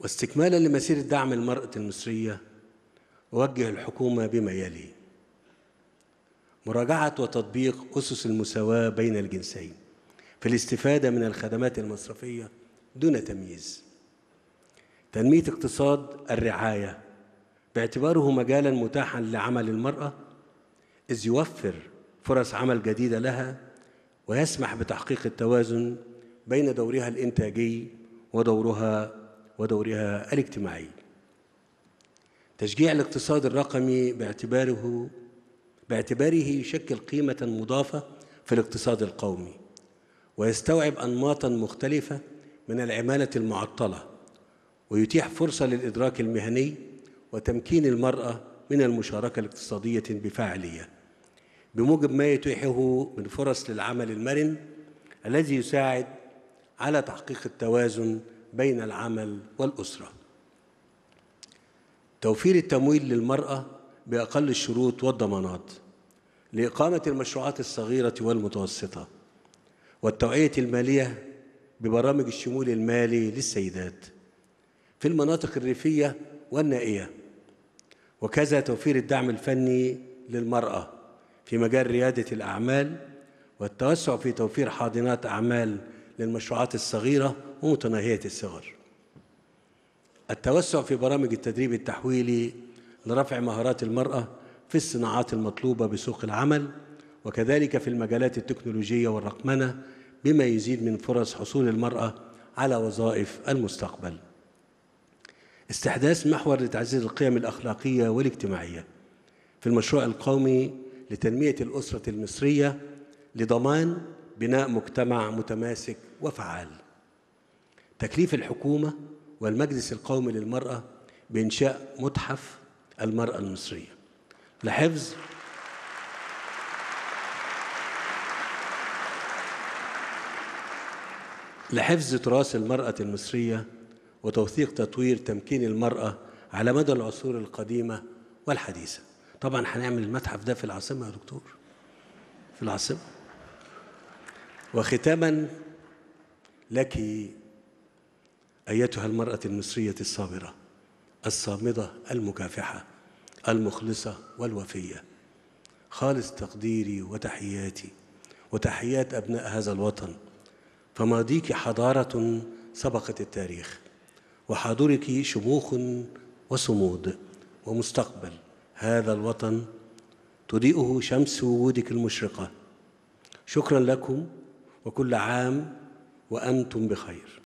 واستكمالا لمسيرة دعم المرأة المصرية أوجه الحكومة بما يلي: مراجعة وتطبيق أسس المساواة بين الجنسين في الاستفادة من الخدمات المصرفية دون تمييز. تنمية اقتصاد الرعاية باعتباره مجالاً متاحاً لعمل المرأة، إذ يوفر فرص عمل جديدة لها ويسمح بتحقيق التوازن بين دورها الإنتاجي ودورها الاجتماعي. تشجيع الاقتصاد الرقمي باعتباره يشكل قيمة مضافة في الاقتصاد القومي، ويستوعب أنماطاً مختلفة من العمالة المعطلة، ويتيح فرصة للإدراك المهني وتمكين المرأة من المشاركة الاقتصادية بفاعلية بموجب ما يتيحه من فرص للعمل المرن الذي يساعد على تحقيق التوازن بين العمل والأسرة. توفير التمويل للمرأة بأقل الشروط والضمانات لإقامة المشروعات الصغيرة والمتوسطة، والتوعية المالية ببرامج الشمول المالي للسيدات في المناطق الريفية والنائية، وكذا توفير الدعم الفني للمرأة في مجال ريادة الأعمال والتوسع في توفير حاضنات أعمال للمشروعات الصغيرة ومتناهية الصغر، التوسع في برامج التدريب التحويلي لرفع مهارات المرأة في الصناعات المطلوبة بسوق العمل، وكذلك في المجالات التكنولوجية والرقمنة بما يزيد من فرص حصول المرأة على وظائف المستقبل. استحداث محور لتعزيز القيم الأخلاقية والاجتماعية في المشروع القومي لتنمية الأسرة المصرية لضمان بناء مجتمع متماسك وفعال. تكليف الحكومة والمجلس القومي للمرأة بإنشاء متحف المرأة المصرية لحفظ تراث المرأة المصرية وتوثيق تطوير تمكين المرأة على مدى العصور القديمة والحديثة. طبعاً هنعمل المتحف ده في العاصمة يا دكتور، في العاصمة. وختاماً لك أيتها المرأة المصرية الصابرة الصامدة المكافحة المخلصة والوفية، خالص تقديري وتحياتي وتحيات أبناء هذا الوطن، فماضيك حضارة سبقت التاريخ، وحاضرك شموخ وصمود ومستقبل هذا الوطن تضيئه شمس وجودك المشرقة. شكراً لكم، وكل عام وأنتم بخير.